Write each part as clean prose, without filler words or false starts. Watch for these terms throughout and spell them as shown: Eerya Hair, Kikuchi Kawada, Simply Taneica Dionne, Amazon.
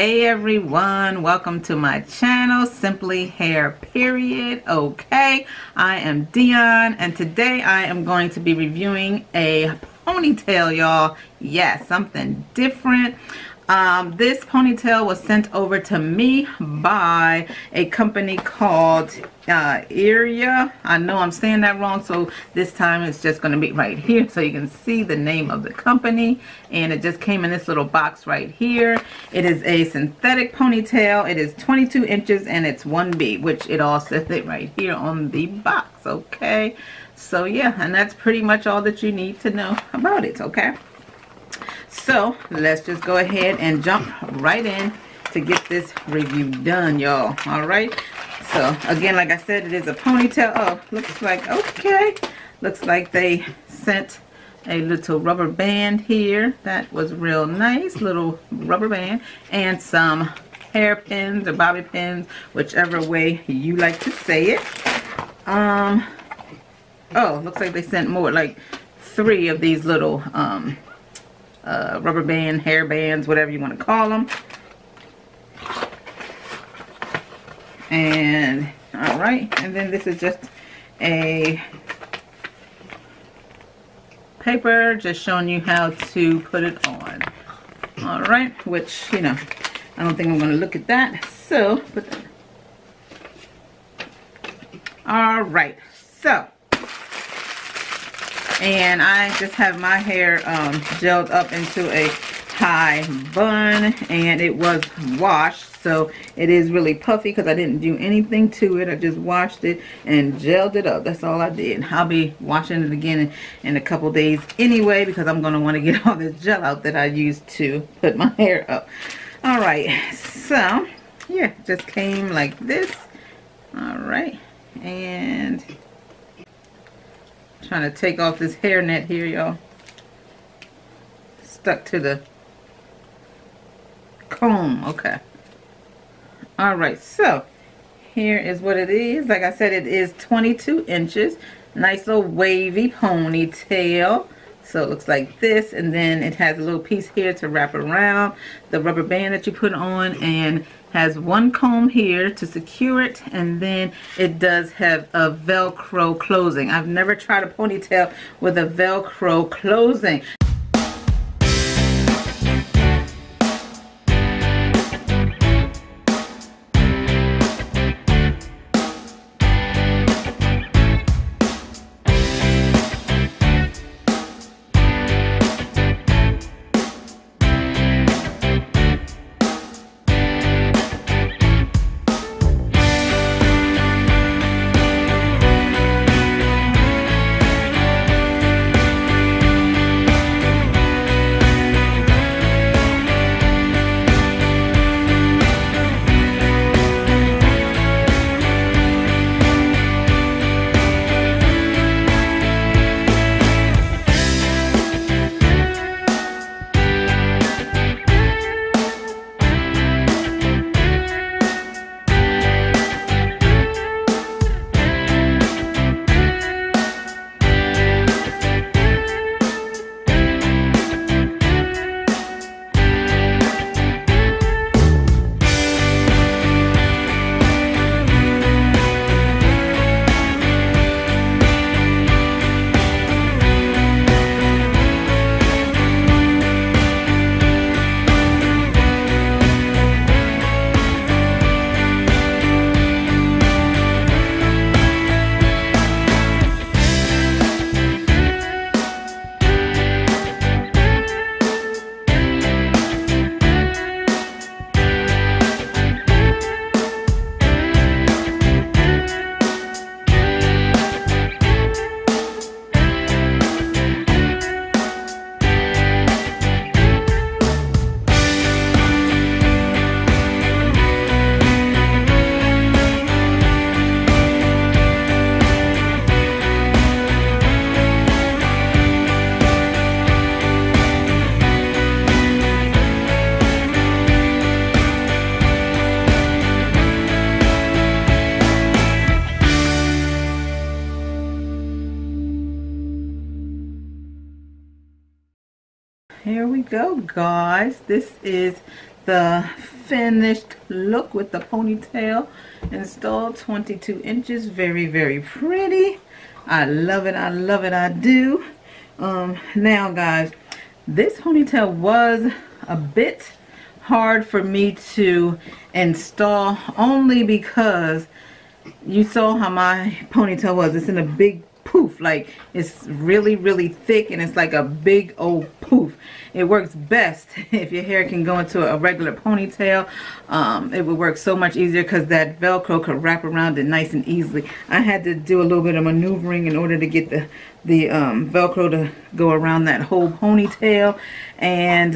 Hey everyone, welcome to my channel, Simply Hair Period. Okay, I am Dionne and today I am going to be reviewing a ponytail, y'all. Yes, something different. This ponytail was sent over to me by a company called Eerya. I know I'm saying that wrong, so this time it's just going to be right here so you can see the name of the company. And it just came in this little box right here. It is a synthetic ponytail. It is 22 inches and it's 1B, which it all says it right here on the box, okay? So yeah, and that's pretty much all that you need to know about it, okay? So let's just go ahead and jump right in to get this review done, y'all. All right, so again, like I said, it is a ponytail. Oh, looks like, okay, looks like they sent a little rubber band here. That was real nice, little rubber band, and some hair pins or bobby pins, whichever way you like to say it. Oh, looks like they sent more, like three of these little rubber band, hair bands, whatever you want to call them. And all right, and then this is just a paper just showing you how to put it on. All right, which, you know, I don't think I'm going to look at that. So, all right, so. And I just have my hair gelled up into a high bun, and it was washed, so it is really puffy because I didn't do anything to it. I just washed it and gelled it up. That's all I did. I'll be washing it again in a couple days anyway, because I'm going to want to get all this gel out that I used to put my hair up. All right, so yeah, just came like this. All right, and trying to take off this hairnet here, y'all. Stuck to the comb, okay. Alright, so here is what it is. Like I said, it is 22 inches. Nice little wavy ponytail. So it looks like this, and then it has a little piece here to wrap around the rubber band that you put on, and has one comb here to secure it, and then it does have a Velcro closing. I've never tried a ponytail with a Velcro closing. Here we go, guys. This is the finished look with the ponytail installed, 22 inches. Very, very pretty. I love it, I love it, I do. Now guys, this ponytail was a bit hard for me to install, only because you saw how my ponytail was. It's in a big poof, like it's really thick, and it's like a big old poof. It works best if your hair can go into a regular ponytail. It would work so much easier because that Velcro could wrap around it nice and easily. I had to do a little bit of maneuvering in order to get the Velcro to go around that whole ponytail and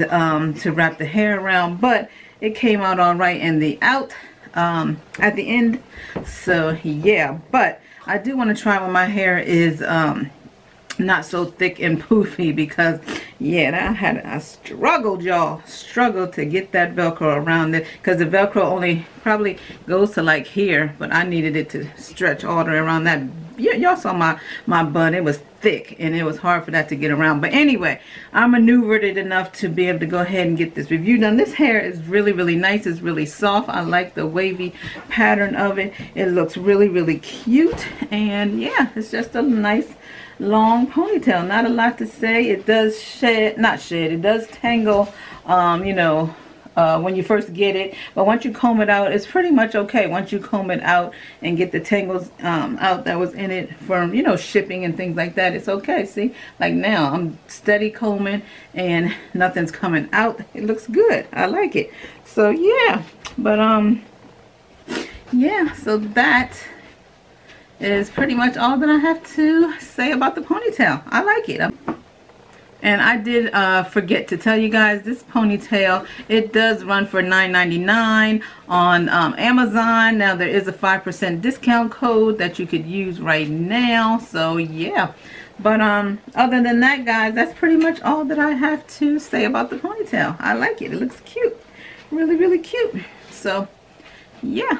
to wrap the hair around, but it came out all right in the out at the end. So yeah, but I do want to try when my hair is not so thick and poofy, because yeah, I struggled, y'all, struggled to get that Velcro around it, because the Velcro only probably goes to like here, but I needed it to stretch all the way around that. Y'all saw my bun, it was thick, and it was hard for that to get around. But anyway, I maneuvered it enough to be able to go ahead and get this review done. This hair is really nice. It's really soft. I like the wavy pattern of it. It looks really cute, and yeah, it's just a nice long ponytail. Not a lot to say. It does it does tangle, you know, when you first get it, but once you comb it out, it's pretty much okay. Once you comb it out and get the tangles out that was in it from, you know, shipping and things like that, it's okay. See, like now I'm steady combing and nothing's coming out. It looks good, I like it. So yeah, but yeah, so that is pretty much all that I have to say about the ponytail. I like it. And I did forget to tell you guys, this ponytail, it does run for $9.99 on Amazon. Now there is a 5% discount code that you could use right now. So yeah, but other than that guys, that's pretty much all that I have to say about the ponytail. I like it. It looks cute, really cute. So yeah.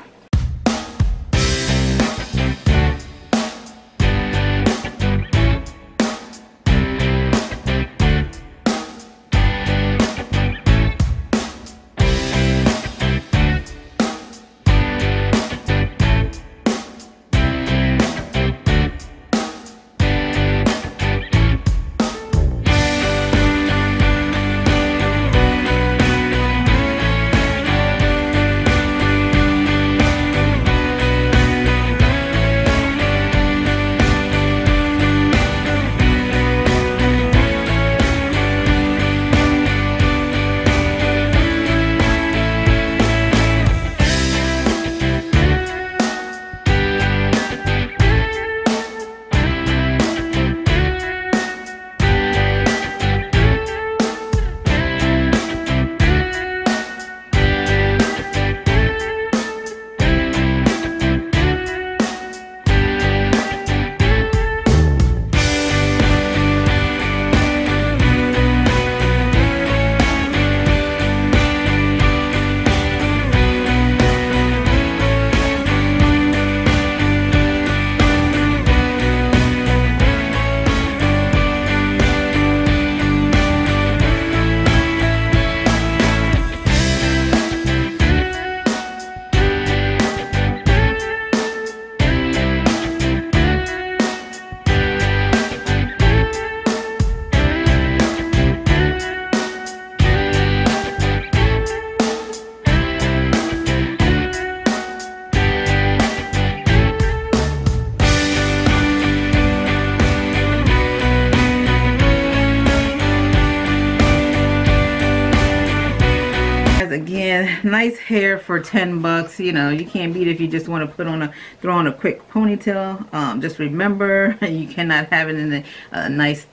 Again, nice hair for 10 bucks. You know, you can't beat it if you just want to put on throw on a quick ponytail. Just remember, you cannot have it in a nice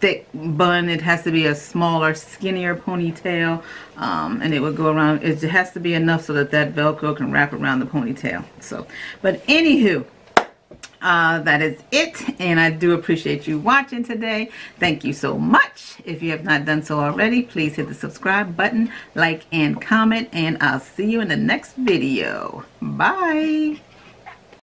thick bun. It has to be a smaller, skinnier ponytail, and it would go around. It has to be enough so that that Velcro can wrap around the ponytail. So, but anywho, that is it, and I do appreciate you watching today. Thank you so much. If you have not done so already, please hit the subscribe button, like and comment, and I'll see you in the next video. Bye.